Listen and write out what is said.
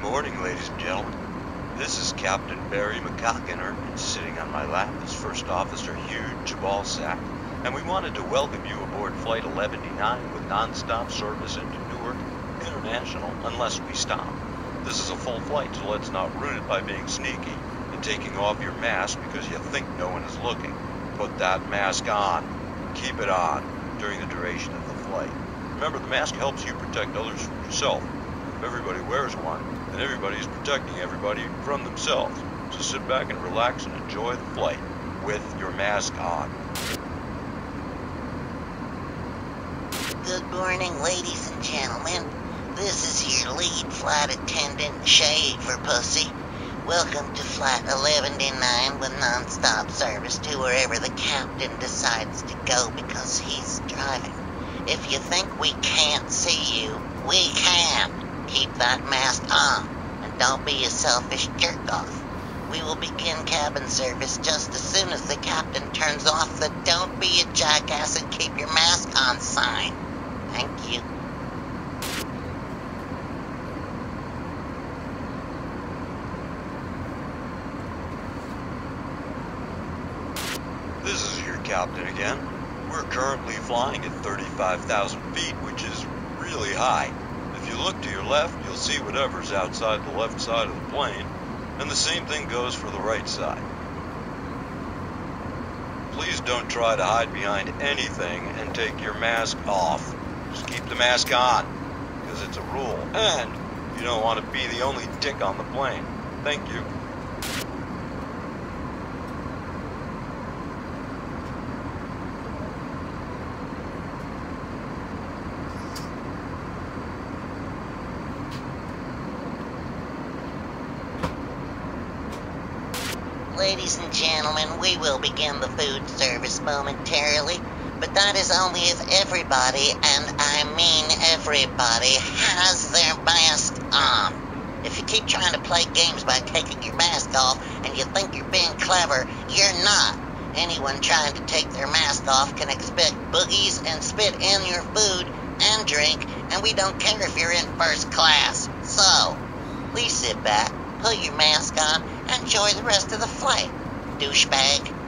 Good morning, ladies and gentlemen. This is Captain Barry McCockenerman, sitting on my lap is First Officer Hugh Chubalsack, and we wanted to welcome you aboard Flight 1109 with non-stop service into Newark International unless we stop. This is a full flight, so let's not ruin it by being sneaky and taking off your mask because you think no one is looking. Put that mask on. Keep it on during the duration of the flight. Remember, the mask helps you protect others from yourself. Everybody wears one, and everybody is protecting everybody from themselves. So sit back and relax and enjoy the flight with your mask on. Good morning, ladies and gentlemen. This is your lead flight attendant, Shae for Pussy. Welcome to Flight 1109 with non-stop service to wherever the captain decides to go because he's driving. If you think we can't see you, we can. Keep that mask on, and don't be a selfish jerk-off. We will begin cabin service just as soon as the captain turns off the "Don't be a jackass and keep your mask on" sign. Thank you. This is your captain again. We're currently flying at 35,000 feet, which is really high. If you look to your left, you'll see whatever's outside the left side of the plane, and the same thing goes for the right side. Please don't try to hide behind anything and take your mask off. Just keep the mask on, because it's a rule, and you don't want to be the only dick on the plane. Thank you. Ladies and gentlemen, we will begin the food service momentarily, but that is only if everybody, and I mean everybody, has their mask on. If you keep trying to play games by taking your mask off and you think you're being clever, you're not. Anyone trying to take their mask off can expect boogies and spit in your food and drink, and we don't care if you're in first class. So, please sit back, put your mask on, enjoy the rest of the flight, douchebag.